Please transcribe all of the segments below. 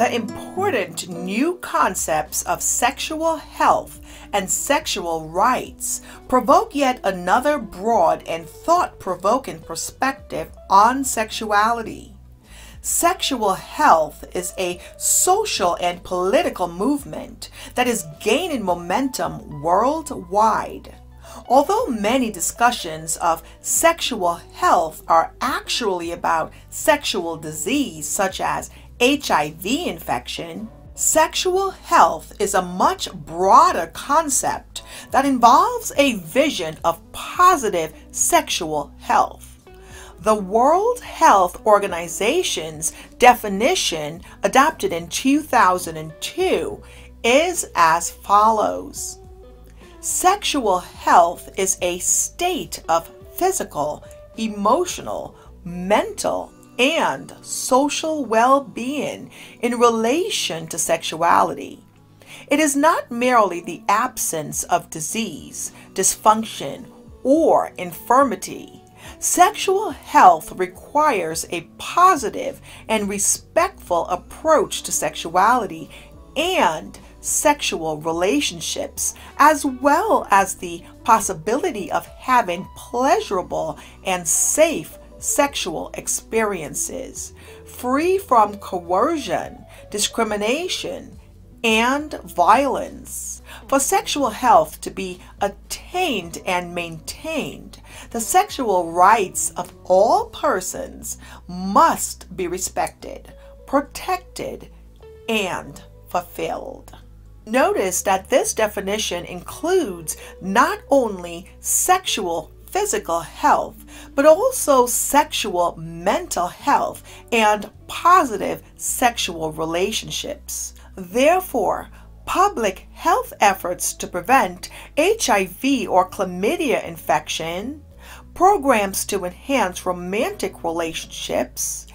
the important new concepts of sexual health and sexual rights provoke yet another broad and thought-provoking perspective on sexuality. Sexual health is a social and political movement that is gaining momentum worldwide. Although many discussions of sexual health are actually about sexual disease such as HIV infection, sexual health is a much broader concept that involves a vision of positive sexual health. The World Health Organization's definition, adopted in 2002, is as follows. Sexual health is a state of physical, emotional, mental, and social well-being in relation to sexuality. It is not merely the absence of disease, dysfunction, or infirmity. Sexual health requires a positive and respectful approach to sexuality and sexual relationships, as well as the possibility of having pleasurable and safe sexual experiences, free from coercion, discrimination, and violence. For sexual health to be attained and maintained, the sexual rights of all persons must be respected, protected, and fulfilled. Notice that this definition includes not only sexual physical health, but also sexual mental health and positive sexual relationships. Therefore, public health efforts to prevent HIV or chlamydia infection, programs to enhance romantic relationships,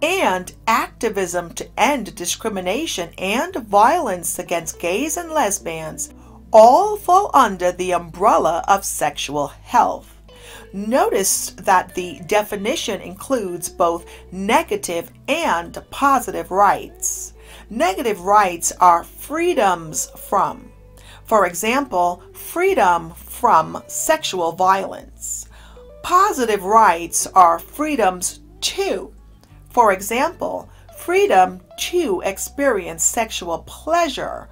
and activism to end discrimination and violence against gays and lesbians all fall under the umbrella of sexual health. Notice that the definition includes both negative and positive rights. Negative rights are freedoms from, for example, freedom from sexual violence. Positive rights are freedoms to, for example, freedom to experience sexual pleasure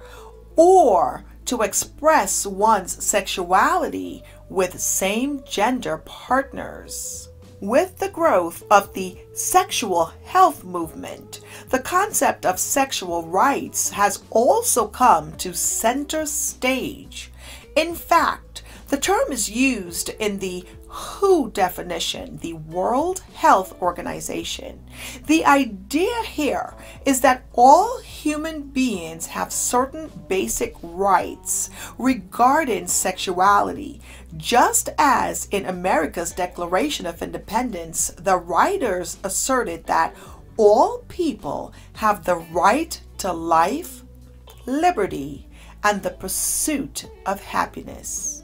or to express one's sexuality with same-gender partners. With the growth of the sexual health movement, the concept of sexual rights has also come to center stage. In fact, the term is used in the WHO definition, the World Health Organization. The idea here is that all human beings have certain basic rights regarding sexuality. Just as in America's Declaration of Independence, the writers asserted that all people have the right to life, liberty, and the pursuit of happiness.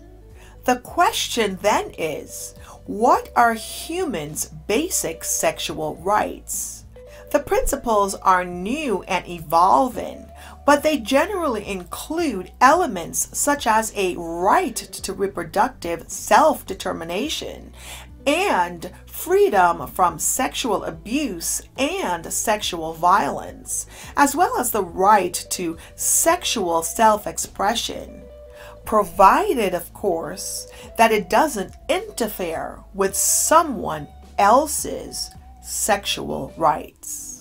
The question then is, what are humans' basic sexual rights? The principles are new and evolving, but they generally include elements such as a right to reproductive self-determination and freedom from sexual abuse and sexual violence, as well as the right to sexual self-expression. Provided, of course, that it doesn't interfere with someone else's sexual rights.